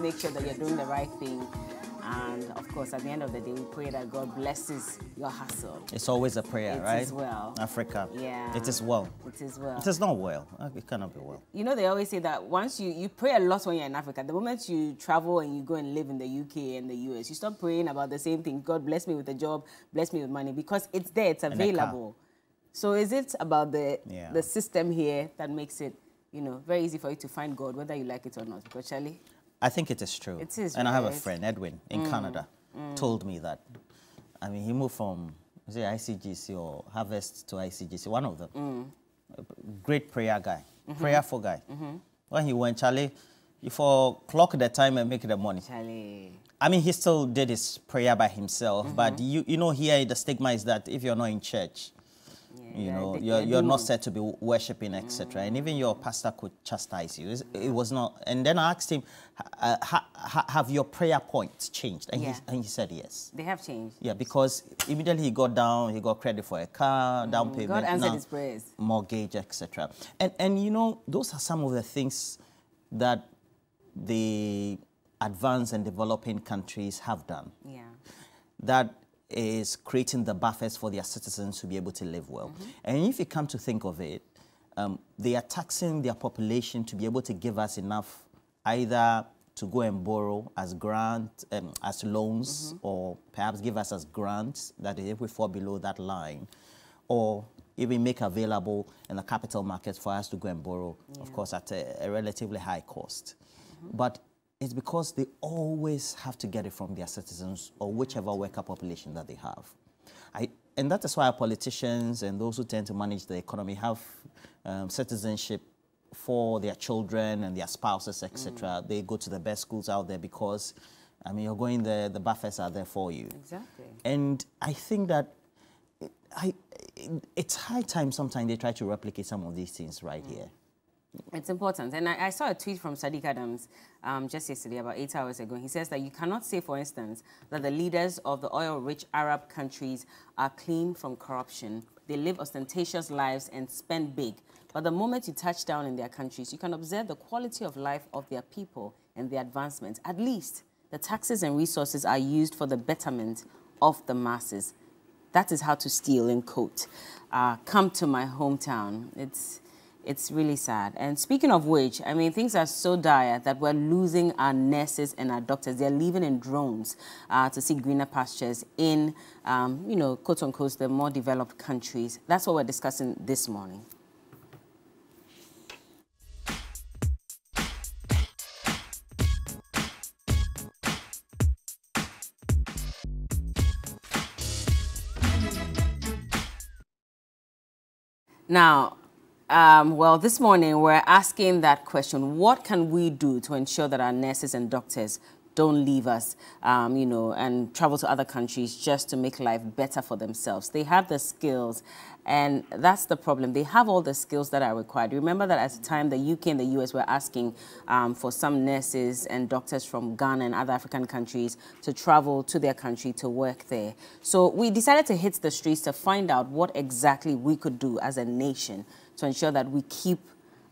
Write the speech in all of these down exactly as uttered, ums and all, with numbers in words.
just make sure that you're doing the right thing. And of course, at the end of the day, we pray that God blesses your hustle. It's always a prayer, it right? It is well. Africa. Yeah. It is well. It is well. It is not well. It cannot be well. You know, they always say that once you, you pray a lot when you're in Africa. The moment you travel and you go and live in the U K and the U S, you stop praying about the same thing. God bless me with a job, bless me with money, because it's there, it's available. So is it about the, yeah. the system here that makes it, you know, very easy for you to find God, whether you like it or not? Because, Charlie, I think it is true. It is, and right. I have a friend, Edwin, in mm. Canada, mm. told me that. I mean, he moved from, is it I C G C or Harvest to I C G C, one of them. Mm. Great prayer guy, mm-hmm. prayerful guy. Mm-hmm. When he went, Charlie, you for clock the time and make the money. Charlie. I mean, he still did his prayer by himself, mm-hmm. but you, you know, here the stigma is that if you're not in church, you yeah, know, you're, you're not said to be worshipping, et cetera. Mm. And even your pastor could chastise you. It, it was not. And then I asked him, ha, ha, have your prayer points changed? And, yeah. he, and he said yes. They have changed. Yeah, because immediately he got down, he got credit for a car, mm. down payment. God answered now, his prayers. Mortgage, et cetera. And, and, you know, those are some of the things that the advanced and developing countries have done. Yeah. That is creating the buffers for their citizens to be able to live well. Mm-hmm. And if you come to think of it, um, they are taxing their population to be able to give us enough either to go and borrow as grant, um, as loans, mm-hmm. or perhaps give us as grants, that if we fall below that line, or even make available in the capital markets for us to go and borrow, yeah. of course, at a, a relatively high cost. Mm-hmm. But it's because they always have to get it from their citizens or whichever worker population that they have. I, and that is why our politicians and those who tend to manage the economy have um, citizenship for their children and their spouses, et cetera. Mm. They go to the best schools out there because, I mean, you're going there, the buffers are there for you. Exactly. And I think that it, I, it, it's high time sometimes they try to replicate some of these things right mm. here. It's important. And I, I saw a tweet from Sadiq Adams um, just yesterday, about eight hours ago. He says that you cannot say, for instance, that the leaders of the oil-rich Arab countries are clean from corruption. They live ostentatious lives and spend big. But the moment you touch down in their countries, you can observe the quality of life of their people and their advancement. At least the taxes and resources are used for the betterment of the masses. That is how to steal, in quote. Uh, come to my hometown. It's... It's really sad. And speaking of which, I mean, things are so dire that we're losing our nurses and our doctors. They're leaving in drones uh, to see greener pastures in, um, you know, quote unquote, the more developed countries. That's what we're discussing this morning. Now, Um, well, this morning we're asking that question. What can we do to ensure that our nurses and doctors don't leave us, um, you know, and travel to other countries just to make life better for themselves? They have the skills, and that's the problem. They have all the skills that are required. Remember that at the time, the U K and the U S were asking um, for some nurses and doctors from Ghana and other African countries to travel to their country to work there. So we decided to hit the streets to find out what exactly we could do as a nation to ensure that we keep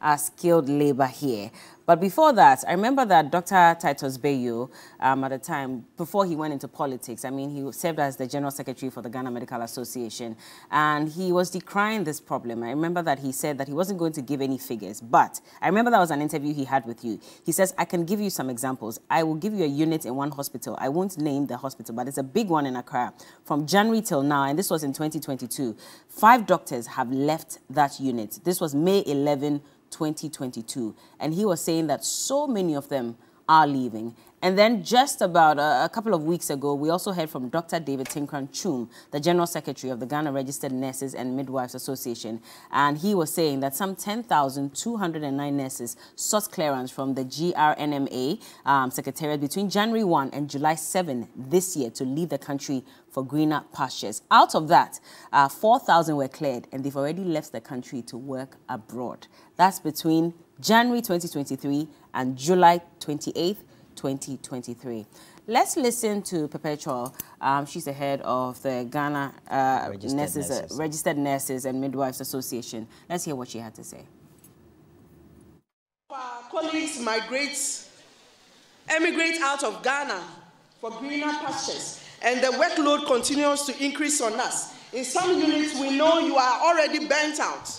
our skilled labor here. But before that, I remember that Doctor Titus Bayo, um, at the time, before he went into politics, I mean, he served as the General Secretary for the Ghana Medical Association, and he was decrying this problem. I remember that he said that he wasn't going to give any figures, but I remember that was an interview he had with you. He says, I can give you some examples. I will give you a unit in one hospital. I won't name the hospital, but it's a big one in Accra. From January till now, and this was in twenty twenty-two, five doctors have left that unit. This was May eleventh, twenty twenty-two, and he was saying that so many of them are leaving. And then just about a, a couple of weeks ago, we also heard from Doctor David Tinkran Chum, the General Secretary of the Ghana Registered Nurses and Midwives Association, and he was saying that some ten thousand two hundred nine nurses sought clearance from the G R N M A um, Secretariat between January first and July seventh this year to leave the country for greener pastures. Out of that, uh, four thousand were cleared, and they've already left the country to work abroad. That's between January twenty twenty-three and July twenty-eighth, twenty twenty-three. Let's listen to Perpetual. Um, she's the head of the Ghana uh, Registered, nurses, nurses. Uh, Registered Nurses and Midwives Association. Let's hear what she had to say. Our colleagues migrate emigrate out of Ghana for greener pastures, and the workload continues to increase on us. In some units, we know you are already burnt out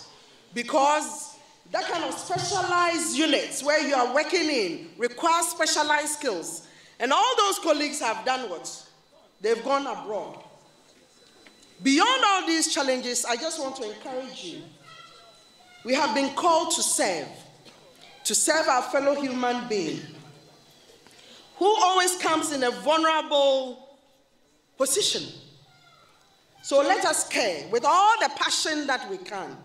because that kind of specialized units where you are working in requires specialized skills. And all those colleagues have done what? They've gone abroad. Beyond all these challenges, I just want to encourage you. We have been called to serve, to serve our fellow human being, who always comes in a vulnerable position. So let us care with all the passion that we can.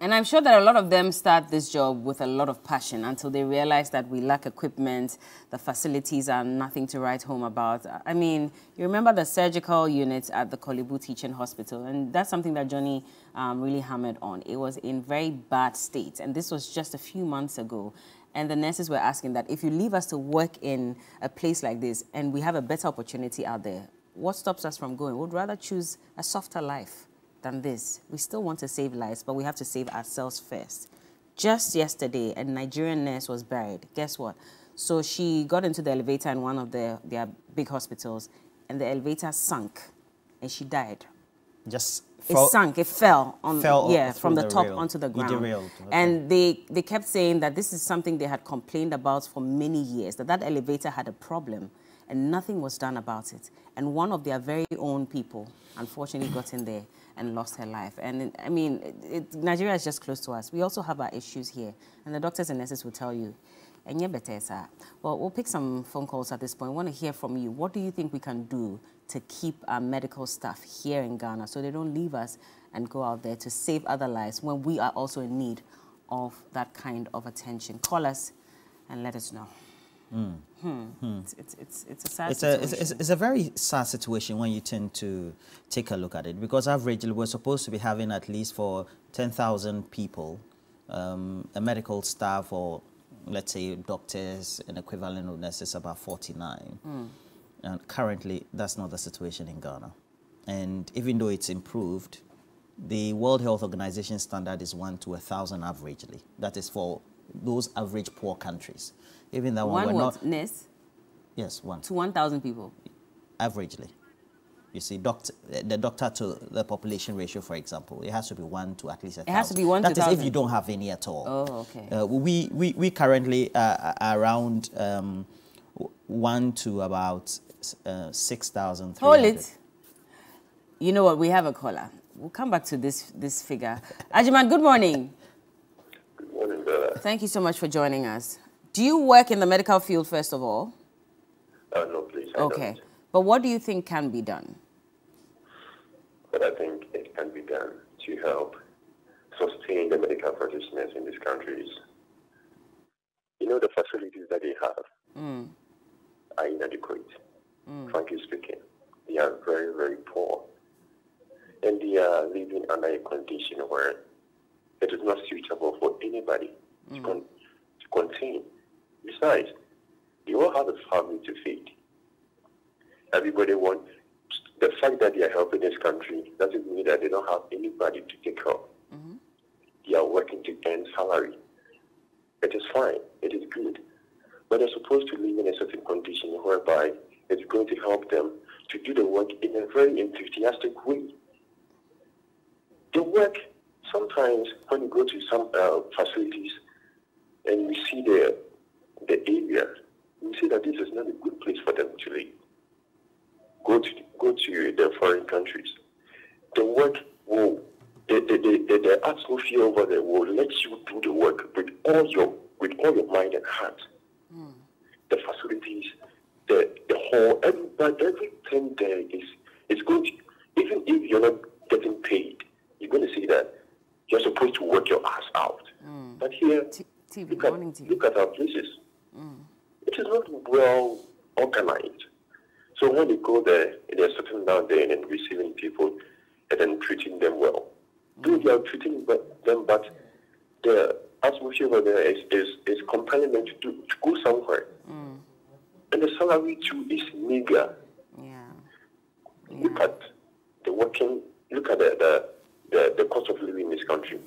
And I'm sure that a lot of them start this job with a lot of passion until they realize that we lack equipment, the facilities are nothing to write home about. I mean, you remember the surgical units at the Kolibu Teaching Hospital, and that's something that Johnny um, really hammered on. It was in very bad state, and this was just a few months ago. And the nurses were asking that if you leave us to work in a place like this and we have a better opportunity out there, what stops us from going? We'd rather choose a softer life than this. We still want to save lives, but we have to save ourselves first. Just yesterday, a Nigerian nurse was buried. Guess what? So she got into the elevator in one of the, their big hospitals, and the elevator sunk, and she died. Just It fell, sunk, it fell, on, fell yeah, from the, the top rail. onto the ground. Derailed, okay. And they, they kept saying that this is something they had complained about for many years, that that elevator had a problem, and nothing was done about it. And one of their very own people, unfortunately, got in there and lost her life. And, I mean, it, it, Nigeria is just close to us. We also have our issues here, and the doctors and nurses will tell you, well, we'll pick some phone calls at this point. We want to hear from you. What do you think we can do to keep our medical staff here in Ghana so they don't leave us and go out there to save other lives when we are also in need of that kind of attention? Call us and let us know. Mm. Hmm. Hmm. It's, it's, it's, it's a sad it's situation. A, it's, it's a very sad situation when you tend to take a look at it, because averagely we're supposed to be having at least for ten thousand people, um, a medical staff or, let's say, doctors and equivalent of nurses, about forty-nine. Mm. And currently, that's not the situation in Ghana. And even though it's improved, the World Health Organization standard is one to a thousand averagely. That is for those average poor countries. Even that one, one we're not... Nurse? Yes, one. To one thousand people? Averagely. You see, doctor, the doctor to the population ratio, for example, it has to be one to at least a thousand. It has to be one to a thousand? That is if you don't have any at all. Oh, okay. Uh, we, we, we currently are around... Um, one to about uh, six thousand three hundred. Hold it. You know what? We have a caller. We'll come back to this, this figure. Ajiman, good morning. Good morning, Bella. Thank you so much for joining us. Do you work in the medical field, first of all? Uh, no, please, I Okay. don't. But what do you think can be done? But I think it can be done to help sustain the medical practitioners in these countries. You know, the facilities that they have, mm, are inadequate. Mm. Frankly speaking, they are very, very poor. And they are living under a condition where it is not suitable for anybody, mm, to, con to contain. Besides, they all have a family to feed. Everybody wants... The fact that they are helping this country doesn't mean that they don't have anybody to take care of. Mm-hmm. They are working to earn salary. It is fine. It is good. But they're supposed to live in a certain condition whereby it's going to help them to do the work in a very enthusiastic way. The work, sometimes when you go to some uh, facilities and we see the, the area, we see that this is not a good place for them to live. Go to, go to the foreign countries. The work will, the, the, the, the, the atmosphere over there will let you do the work with all your, with all your mind and heart. Mm. The facilities, the, the whole, everybody, everything there is, is going to, even if you're not getting paid, you're going to see that you're supposed to work your ass out. Mm. But here, T look, at, look at our places. Mm. It is not well organized. So when you go there, they're sitting down there and receiving people and then treating them well. Mm. They are treating them, but the atmosphere over there is, is, is compelling them to, do, to go somewhere. Mm. And the salary too is meager. Yeah. Yeah. Look at the working, look at the, the, the, the cost of living in this country.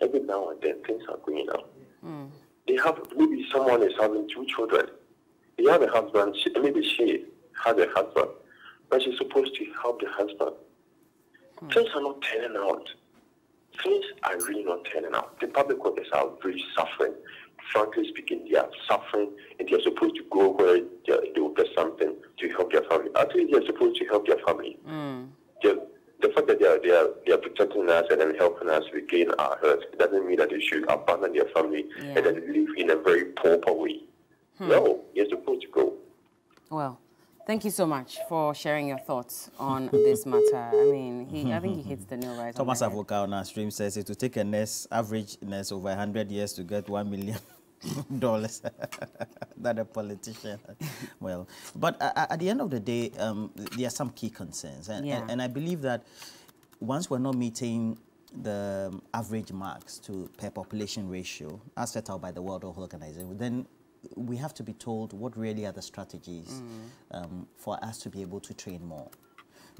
Every now and then things are going up. Mm. They they have, maybe someone is having two children. They have a husband, she, maybe she has a husband, but she's supposed to help the husband. Hmm. Things are not turning out. Things are really not turning out. The public workers are really suffering. Frankly speaking, they are suffering, and they are supposed to go where they, they will get something to help their family. Actually, they are supposed to help their family. Mm. The, the fact that they are, they, are, they are protecting us and then helping us regain our health doesn't mean that they should abandon their family yeah. and then live in a very pauper way. Hmm. No, they are supposed to go. Well, thank you so much for sharing your thoughts on this matter. I mean, he, I think he hits the nail right on the head. Thomas Avoka on our stream says it will take a nurse, average nurse over one hundred years to get one million dollars. Not a politician. Well, but uh, at the end of the day, um, there are some key concerns. And, yeah. and, and I believe that once we're not meeting the um, average marks to per population ratio, as set out by the World Health Organization, then we have to be told what really are the strategies mm. um, for us to be able to train more.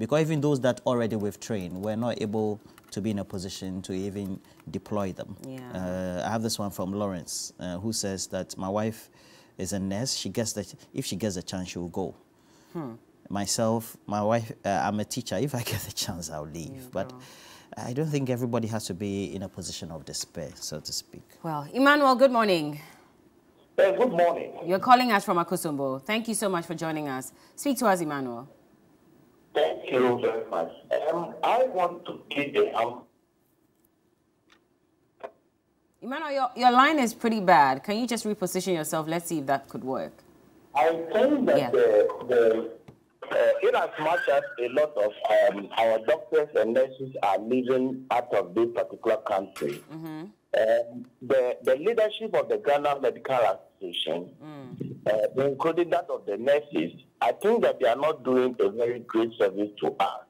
Because even those that already we've trained, we're not able to be in a position to even deploy them. Yeah. Uh, I have this one from Lawrence, uh, who says that my wife is a nurse. She gets that if she gets a chance, she will go. Hmm. Myself, my wife, uh, I'm a teacher. If I get the chance, I'll leave. Yeah, but. Girl. I don't think everybody has to be in a position of despair, so to speak. Well, Emmanuel, good morning. Uh, good morning. You're calling us from Akosombo. Thank you so much for joining us. Speak to us, Emmanuel. Thank you very much. Um, I want to give the um... Emmanuel, your, your line is pretty bad. Can you just reposition yourself? Let's see if that could work. I think that yeah. the... the Uh, in as much as a lot of um, our doctors and nurses are leaving out of this particular country, mm-hmm. um, the, the leadership of the Ghana Medical Association, mm. uh, including that of the nurses, I think that they are not doing a very great service to us.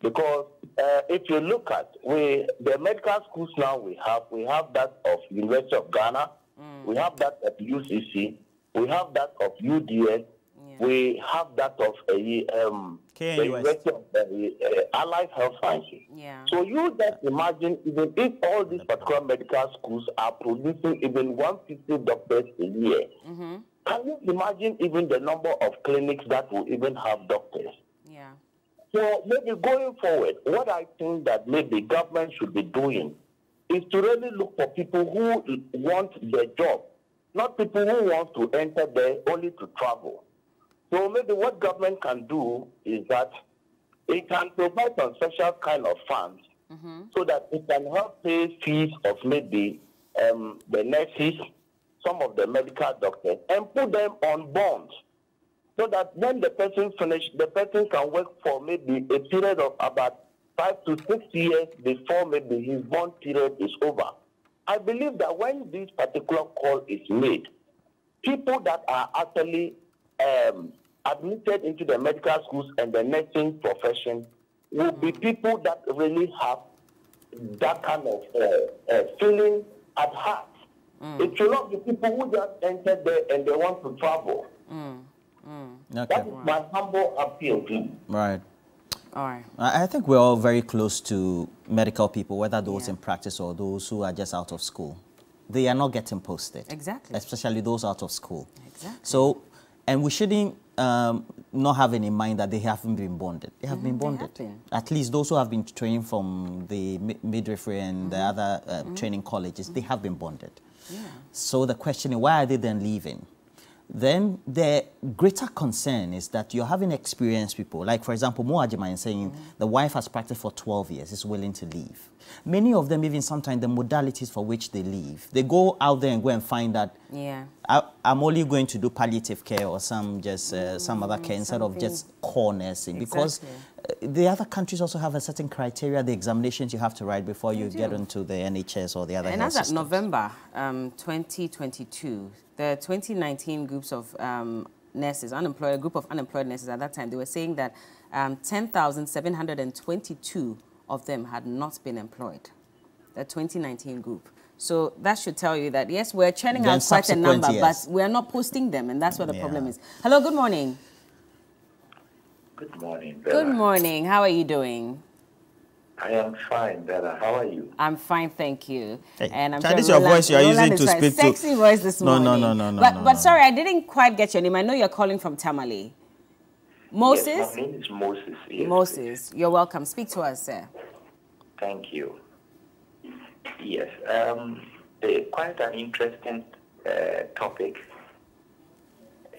Because uh, if you look at we, the medical schools now we have, we have that of University of Ghana, mm. we have that of U C C, we have that of U D S, we have that of a um, the University of uh, Allied Health Sciences. Yeah. So you just imagine, even if all these particular medical schools are producing even one hundred fifty doctors a year, mm-hmm. can you imagine even the number of clinics that will even have doctors? Yeah. So maybe going forward, what I think that maybe government should be doing is to really look for people who want their job, not people who want to enter there only to travel. So maybe what government can do is that it can provide some special kind of funds mm-hmm. so that it can help pay fees of maybe um, the nurses, some of the medical doctors, and put them on bonds so that when the person finishes, the person can work for maybe a period of about five to six years before maybe his bond period is over. I believe that when this particular call is made, people that are actually Um, admitted into the medical schools and the nursing profession will be people that really have that kind of uh, uh, feeling at heart. Mm. It should not be people who just entered there and they want to travel. Mm. Mm. Okay. That is my humble appeal, please. Right. All right. I think we're all very close to medical people, whether those yeah. in practice or those who are just out of school. They are not getting posted. Exactly. Especially those out of school. Exactly. So. And we shouldn't um, not have in mind that they haven't been bonded. They have mm-hmm. been bonded. They have been. At least those who have been trained from the midwifery and mm-hmm. the other uh, mm-hmm. training colleges, mm-hmm. they have been bonded. Yeah. So the question is, why are they then leaving? Then the greater concern is that you're having experienced people. Like, for example, Mo Ajiman saying mm-hmm. the wife has practiced for twelve years, is willing to leave. Many of them, even sometimes the modalities for which they leave, they go out there and go and find that yeah. I, I'm only going to do palliative care or some just uh, mm-hmm. some other care instead Something. of just core nursing. Exactly. Because the other countries also have a certain criteria, the examinations you have to write before you get into the N H S or the other and health systems. And as at November um, twenty twenty-two, the twenty nineteen groups of um, nurses, unemployed, a group of unemployed nurses at that time, they were saying that um, ten thousand seven hundred twenty-two of them had not been employed, the twenty nineteen group. So that should tell you that, yes, we're churning out quite a number, years. but we're not posting them, and that's where the yeah. problem is. Hello, good morning. Good morning, Bella. Good morning. How are you doing? I am fine, Dada. How are you? I'm fine, thank you. Hey, and I'm sure this is your voice you are using to speak to. Sexy voice this morning. No, no, no, no, but, no. But no. Sorry, I didn't quite get your name. I know you're calling from Tamale. Moses? Yes, my name is Moses. Yes, Moses, please. You're welcome. Speak to us, sir. Thank you. Yes, um, uh, quite an interesting uh, topic.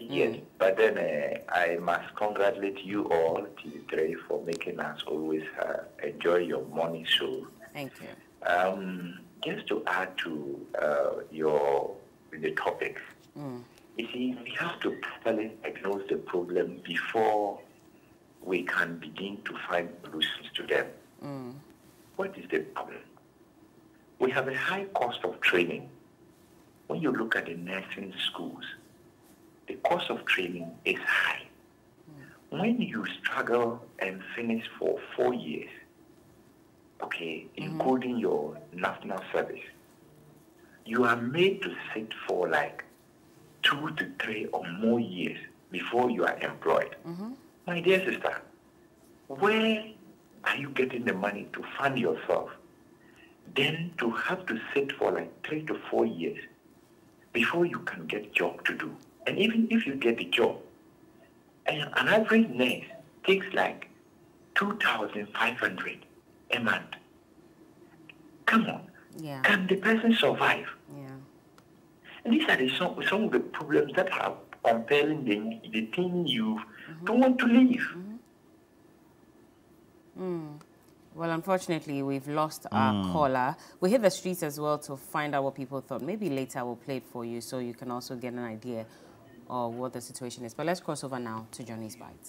Yes, mm. But then uh, I must congratulate you all, T V three, for making us always uh, enjoy your morning show. Thank you. Um, just to add to uh, your the topic, mm. you see, we have to properly diagnose the problem before we can begin to find solutions to them. Mm. What is the problem? We have a high cost of training. When you look at the nursing schools, the cost of training is high. Mm. When you struggle and finish for four years, okay, mm-hmm. including your national service, you are made to sit for like two to three or more years before you are employed. Mm-hmm. My dear sister, where are you getting the money to fund yourself? Then to have to sit for like three to four years before you can get a job to do. And even if you get the job, an average nurse takes like two thousand five hundred dollars a month. Come on. Yeah. Can the person survive? Yeah. And these are the, some, some of the problems that are compelling the, the thing you mm-hmm. don't want to leave. Mm-hmm. Mm. Well, unfortunately, we've lost our mm. caller. We hit the streets as well to find out what people thought. Maybe later we'll play it for you so you can also get an idea of what the situation is. But let's cross over now to Johnny's Bites.